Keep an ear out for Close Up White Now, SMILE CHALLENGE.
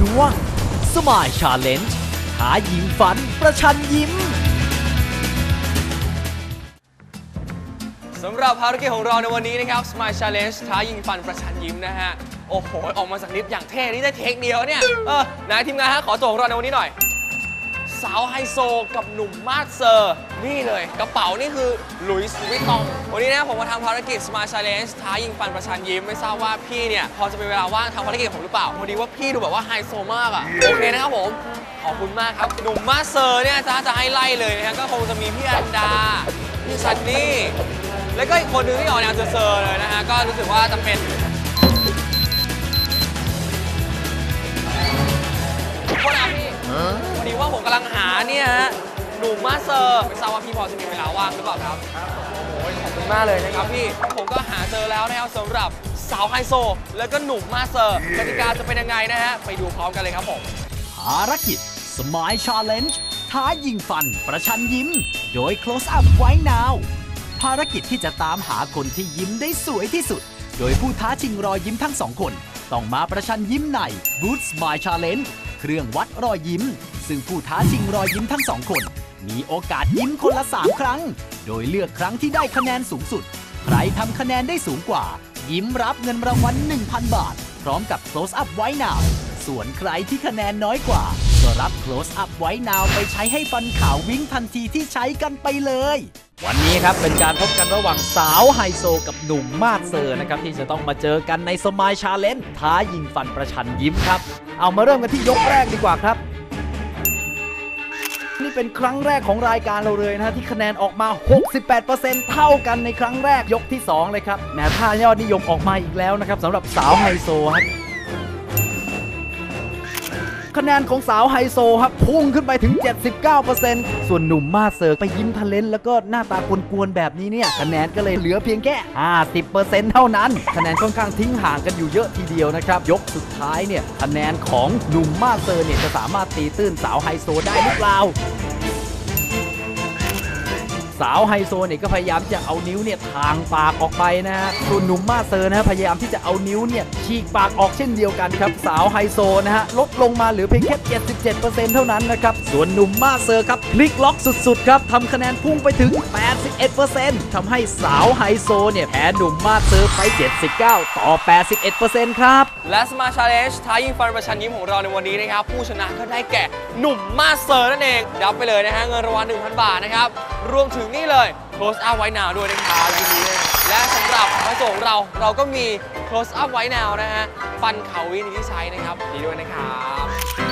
ช่วง SMILE CHALLENGE หาหญิงฝันประชันยิ้มสำหรับภารกิจของเราในวันนี้นะครับ SMILE CHALLENGE ท้ายิงฟันประชันยิ้มนะฮะโอ้โหออกมาจากลิฟต์อย่างเท่นี่ได้เทคเดียวเนี่ยนายทีมงานฮะขอตัวของเราในวันนี้หน่อยสาวไฮโซกับหนุ่มมาสเซอร์นี่เลยกระเป๋านี่คือหลุยส์วิตตองวันนี้นะผมมาทำภารกิจ SMILE CHALLENGE ท้ายิงฟันประชันยิ้มไม่ทราบว่าพี่เนี่ยพอจะมีเวลาว่างทำภารกิจผมหรือเปล่าพอดีว่าพี่ดูแบบว่าไฮโซมากอ่ะโอเคนะครับผมขอบคุณมากครับหนุ่มมาสเซอร์เนี่ยจะให้ไล่เลยนะฮะก็คงจะมีพี่อันดาพี่ซันนี่แล้วก็อีกคนหนึ่งที่ออกแนวเซอร์เลยนะฮะก็รู้สึกว่าจะเป็นคนอ่ะพี่พอดีว่าผมกำลังหาเนี่ยฮะหนุ่มมาสเซอร์ไม่ทราบว่าพี่พอจะมีเวลาว่างหรือเปล่าครับโอ้ยขอบคุณมากเลยนะครับพี่ผมก็หาเจอแล้วนะครับสำหรับสาวไฮโซแล้วก็หนุ่มมาสเซอร์กติกาจะเป็นยังไงนะฮะไปดูพร้อมกันเลยครับผมภารกิจ SMILE CHALLENGE ท้ายิงฟันประชันยิ้มโดย Close Up White Nowภารกิจที่จะตามหาคนที่ยิ้มได้สวยที่สุดโดยผู้ท้าชิงรอยยิ้มทั้งสองคนต้องมาประชันยิ้มใน Booth Smile Challenge เครื่องวัดรอยยิ้มซึ่งผู้ท้าชิงรอยยิ้มทั้งสองคนมีโอกาสยิ้มคนละ3 ครั้งโดยเลือกครั้งที่ได้คะแนนสูงสุดใครทำคะแนนได้สูงกว่ายิ้มรับเงินรางวัล 1,000 บาทพร้อมกับ Close Up White Now ส่วนใครที่คะแนนน้อยกว่าก็รับ Close Up White Now ไปใช้ให้ฟันขาววิ้งทันทีที่ใช้กันไปเลยวันนี้ครับเป็นการพบกันระหว่างสาวไฮโซกับหนุ่มมาสเซอร์นะครับที่จะต้องมาเจอกันใน SMILE CHALLENGE ท้ายิงฟันประชันยิ้มครับเอามาเริ่มกันที่ยกแรกดีกว่าครับนี่เป็นครั้งแรกของรายการเราเลยนะที่คะแนนออกมา 68% เท่ากันในครั้งแรกยกที่2เลยครับแหมท่ายอดนิยมออกมาอีกแล้วนะครับสำหรับสาวไฮโซครับคะแนนของสาวไฮโซครับพุ่งขึ้นไปถึง 79% ส่วนหนุ่มมาสเซอร์ไปยิ้มทะเลนแล้วก็หน้าตากวนๆแบบนี้เนี่ยคะแนนก็เลยเหลือเพียงแค่ 50% เท่านั้นคะแนนค่อนข้างทิ้งห่างกันอยู่เยอะทีเดียวนะครับยกสุดท้ายเนี่ยคะแนนของหนุ่มมาสเซอร์เนี่ยจะสามารถตีตื้นสาวไฮโซได้หรือเปล่าสาวไฮโซเนี่ยก็พยายามจะเอานิ้วเนี่ยทางปากออกไปนะฮะส่วนหนุ่มมาสเซอร์นะฮะพยายามที่จะเอานิ้วเนี่ยฉีกปากออกเช่นเดียวกันครับสาวไฮโซนะฮะลดลงมาเหลือเพียงแค่ 77% เท่านั้นนะครับส่วนหนุ่มมาสเซอร์ครับพลิกล็อกสุดๆครับทำคะแนนพุ่งไปถึง 81% ทำให้สาวไฮโซเนี่ยแพ้หนุ่มมาสเซอร์ไป 79 ต่อ 81% ครับและSMILE CHALLENGE ท้ายิงฟันประชันยิ้มของเราในวันนี้นะครับผู้ชนะก็ได้แก่หนุ่มมาสเซอร์นั่นเองรับไปเลยนะฮะเงินรางวัล 1,000 บาทนะครับรวมถึงนี่เลย Close Up White Now ด้วยนะครับทีนี้และสำหรับไฮโซของเราก็มี Close Up White Now นะฮะฟันขาววินที่ใช้นะครับดีด้วยนะครับ